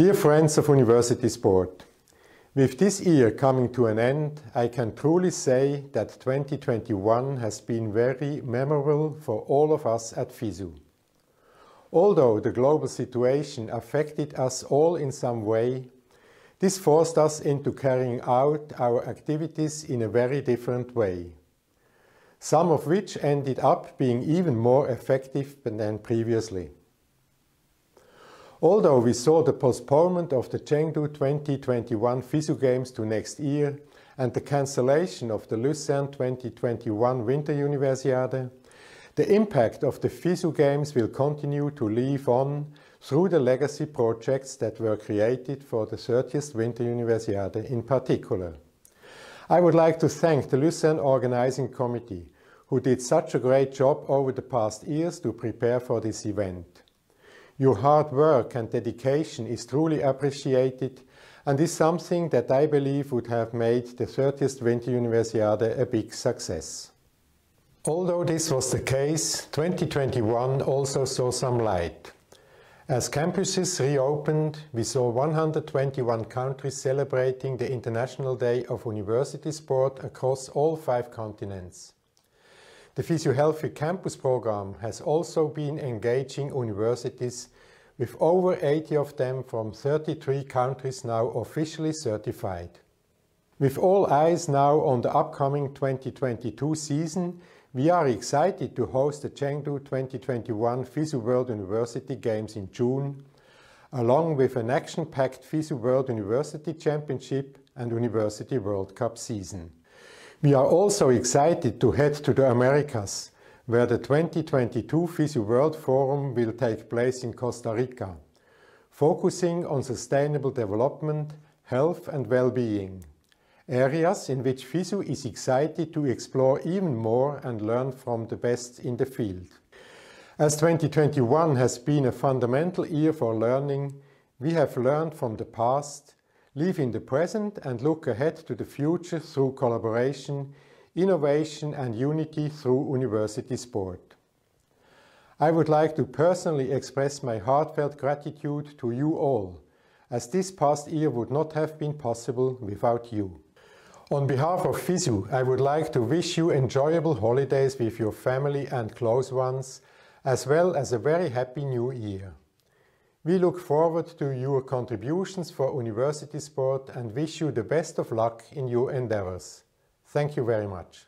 Dear friends of University Sport, with this year coming to an end, I can truly say that 2021 has been very memorable for all of us at FISU. Although the global situation affected us all in some way, this forced us into carrying out our activities in a very different way, some of which ended up being even more effective than previously. Although we saw the postponement of the Chengdu 2021 FISU Games to next year and the cancellation of the Lucerne 2021 Winter Universiade, the impact of the FISU Games will continue to live on through the legacy projects that were created for the 30th Winter Universiade in particular. I would like to thank the Lucerne Organizing Committee, who did such a great job over the past years to prepare for this event. Your hard work and dedication is truly appreciated and is something that I believe would have made the 30th Winter Universiade a big success. Although this was the case, 2021 also saw some light. As campuses reopened, we saw 121 countries celebrating the International Day of University Sport across all five continents. The FISU Healthy Campus program has also been engaging universities, with over 80 of them from 33 countries now officially certified. With all eyes now on the upcoming 2022 season, we are excited to host the Chengdu 2021 FISU World University Games in June, along with an action-packed FISU World University Championship and University World Cup season. We are also excited to head to the Americas, where the 2022 FISU World Forum will take place in Costa Rica, focusing on sustainable development, health and well-being, areas in which FISU is excited to explore even more and learn from the best in the field. As 2021 has been a fundamental year for learning, we have learned from the past, live in the present and look ahead to the future through collaboration, innovation and unity through university sport. I would like to personally express my heartfelt gratitude to you all, as this past year would not have been possible without you. On behalf of FISU, I would like to wish you enjoyable holidays with your family and close ones, as well as a very happy new year. We look forward to your contributions for university sport and wish you the best of luck in your endeavors. Thank you very much.